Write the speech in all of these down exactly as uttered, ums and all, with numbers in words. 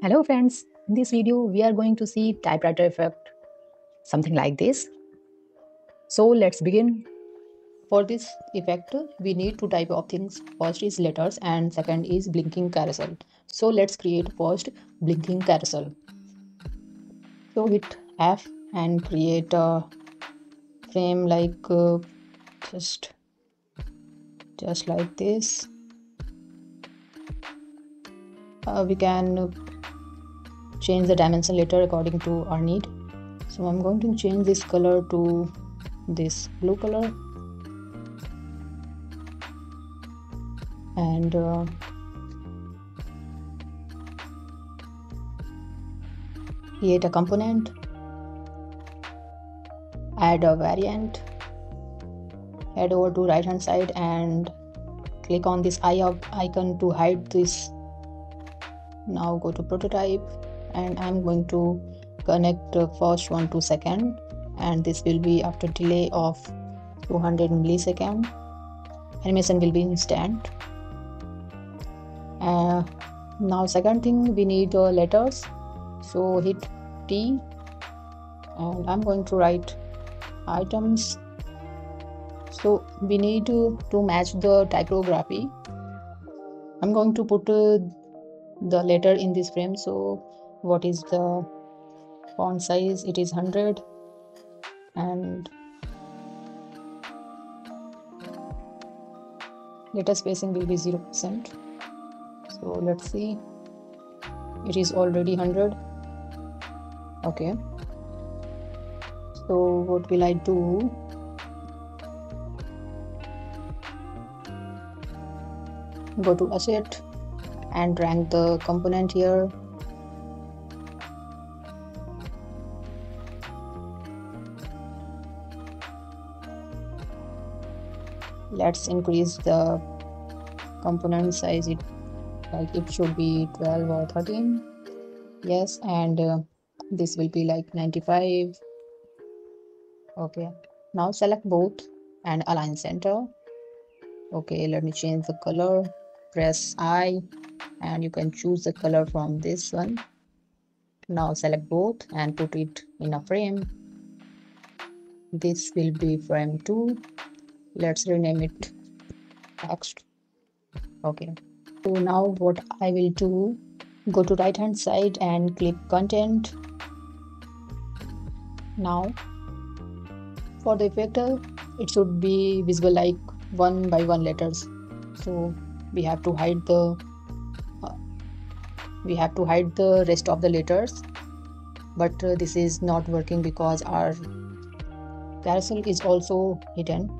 Hello friends, in this video we are going to see typewriter effect, something like this. So let's begin. For this effect we need two type of things. First is letters and second is blinking carousel. So let's create first blinking carousel. So hit F and create a frame like uh, just just like this. Uh, we can change the dimension later according to our need. So I'm going to change this color to this blue color, and uh, create a component, add a variant, head over to right hand side and click on this eye icon to hide this. Now go to prototype and I'm going to connect the first one to second, and this will be after delay of two hundred milliseconds. Animation will be instant. Uh, now second thing, we need uh, letters. So hit T and I'm going to write items. So we need to, to match the typography. I'm going to put uh, the letter in this frame. So what is the font size? It is one hundred and letter spacing will be zero percent. So let's see, it is already one hundred. Okay, so what will I do? Go to asset and drag the component here. Let's increase the component size. It like it should be twelve or thirteen. Yes, and uh, this will be like ninety-five. Okay, now select both and align center. Okay, let me change the color. Press I and you can choose the color from this one. Now select both and put it in a frame. This will be frame two. Let's rename it text. Okay, so now what I will do, go to right hand side and click content. Now for the effect it should be visible like one by one letters, so we have to hide the uh, we have to hide the rest of the letters, but uh, this is not working because our carousel is also hidden.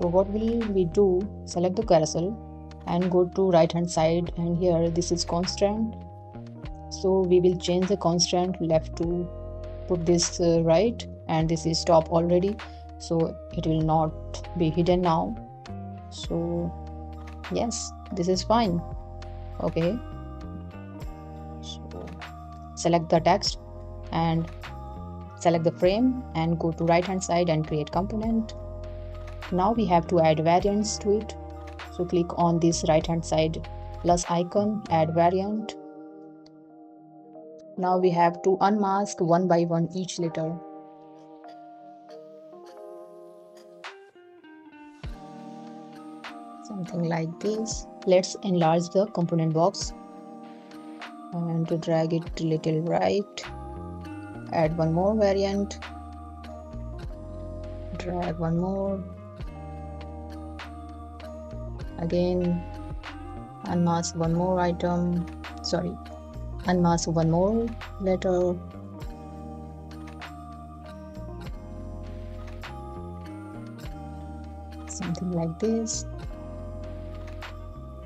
So what will we do? Select the carousel and go to right hand side, and here this is constant, so we will change the constant left to put this uh, right, and this is top already, so it will not be hidden now. So yes, this is fine. Okay, so select the text and select the frame and go to right hand side and create component. Now we have to add variants to it, so click on this right hand side plus icon, add variant. Now we have to unmask one by one each letter. Something like this. Let's enlarge the component box and to drag it a little right. Add one more variant, drag one more, again unmask one more item, sorry unmask one more letter. Something like this,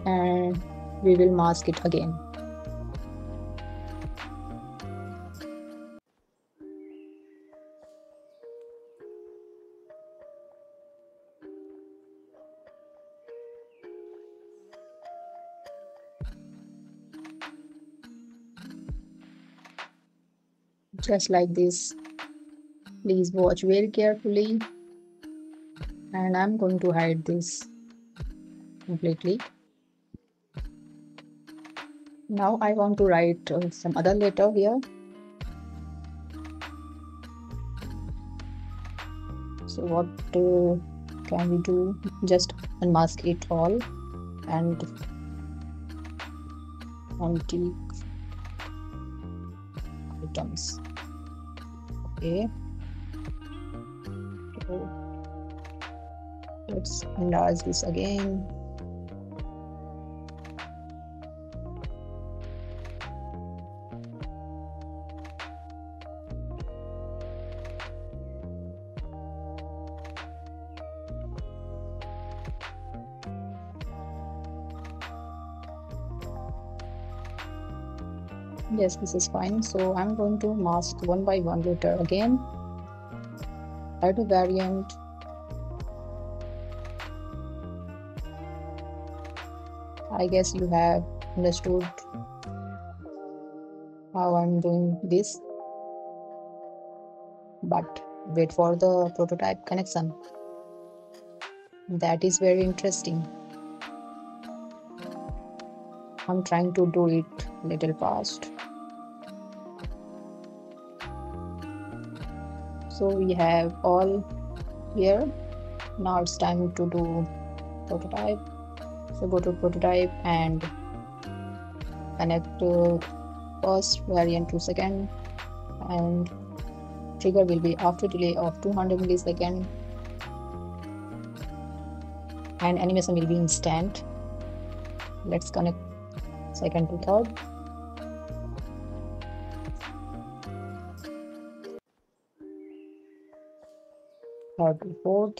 and we will mask it again. Just like this. Please watch very carefully, and I'm going to hide this completely. Now I want to write uh, some other letter here. So what uh, can we do? Just unmask it all and antique items. Okay. So let's enlarge this again. Yes, this is fine. So I'm going to mask one by one letter again. Try to variant. I guess you have understood how I'm doing this. But wait for the prototype connection. That is very interesting. I'm trying to do it a little fast. So we have all here. Now it's time to do prototype. So go to prototype and connect to first variant to second, and trigger will be after delay of two hundred milliseconds, and animation will be instant. Let's connect second to third. Third to fourth.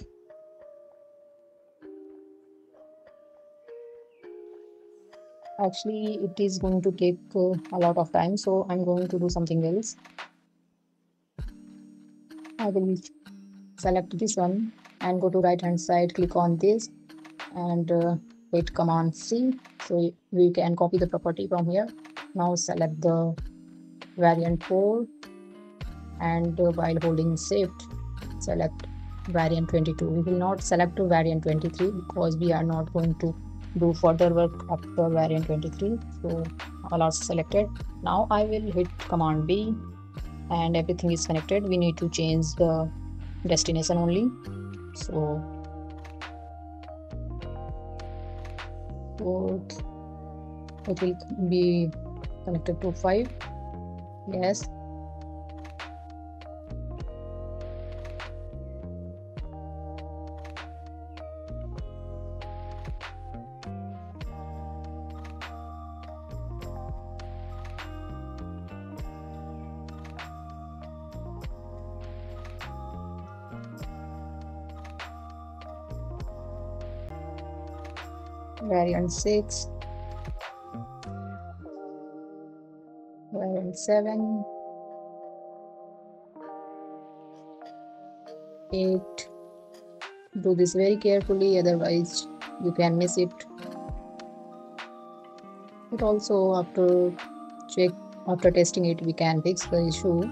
Actually, it is going to take uh, a lot of time, so I'm going to do something else. I will select this one and go to right hand side, click on this and uh, hit command C, so we can copy the property from here. Now select the variant four and uh, while holding shift, select variant twenty-two. We will not select to variant twenty-three because we are not going to do further work after variant twenty-three. So all are selected. Now I will hit command B and everything is connected. We need to change the destination only. So fourth, it will be connected to five. Yes. Variant six, variant seven, eight. Do this very carefully, otherwise you can miss it. But also after check, after testing it, we can fix the issue.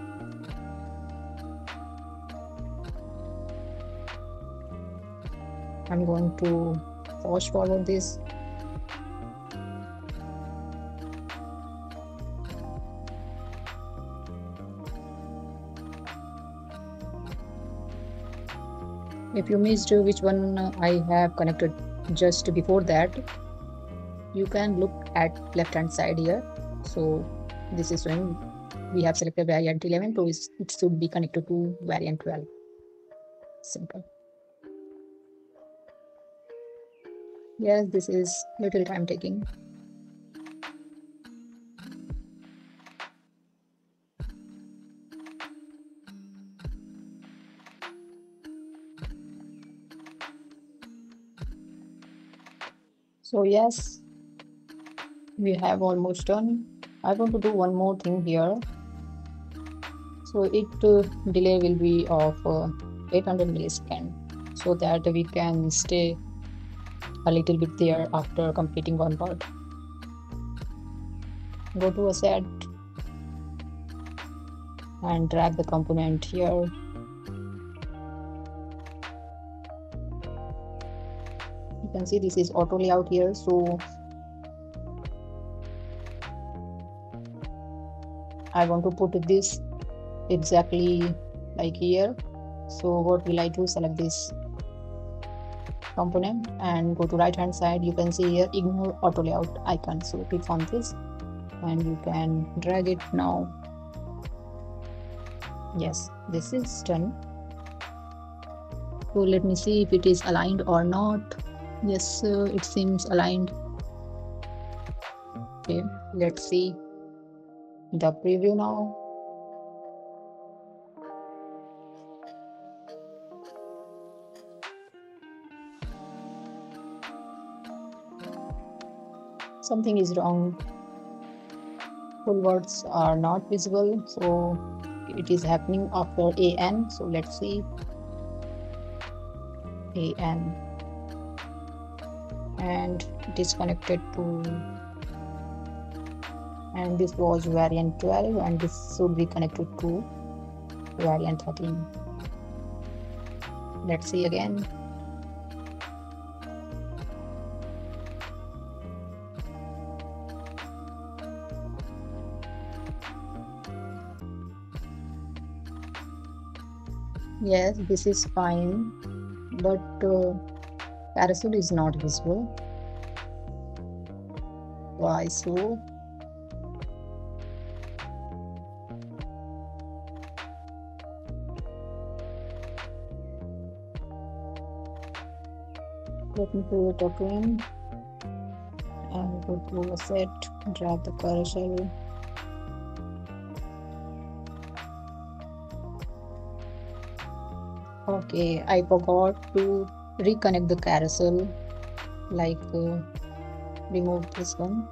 I'm going to fast forward this. If you missed which one I have connected just before that, you can look at left hand side here. So this is when we have selected variant eleven, so it should be connected to variant twelve. Simple. Yes, this is little time taking. So yes, we have almost done. I want to do one more thing here. So it uh, delay will be of uh, eight hundred milliseconds, so that we can stay a little bit there after completing one part. Go to asset and drag the component here. You can see this is auto layout here, so I want to put this exactly like here. So what will I do? Select this component and go to right hand side. You can see here ignore auto layout icon, so click on this and you can drag it now. Yes, this is done. So let me see if it is aligned or not. Yes, uh, it seems aligned. Okay, let's see the preview now. Something is wrong. Full words are not visible, so it is happening after an. So let's see an, and it is connected to, and this was variant twelve and this should be connected to variant thirteen. Let's see again. Yes, this is fine, but uh, carousel is not visible. Why so? Let me create a frame and go to Asset, drag the carousel. Okay, I forgot to reconnect the carousel, like uh, remove this one.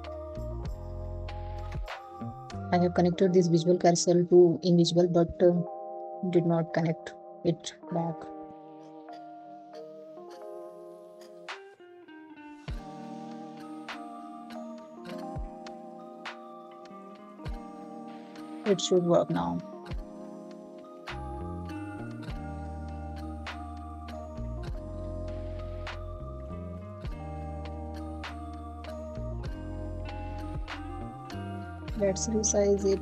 I have connected this visual carousel to invisible, but uh, did not connect it back. It should work now. Let's resize it.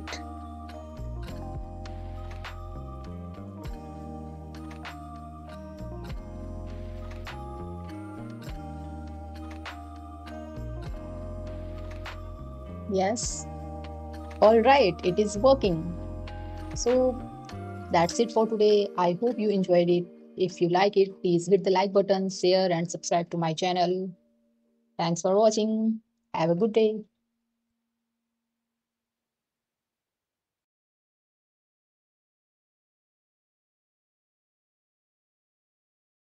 Yes, all right, it is working. So that's it for today. I hope you enjoyed it. If you like it, please hit the like button, share and subscribe to my channel. Thanks for watching. Have a good day.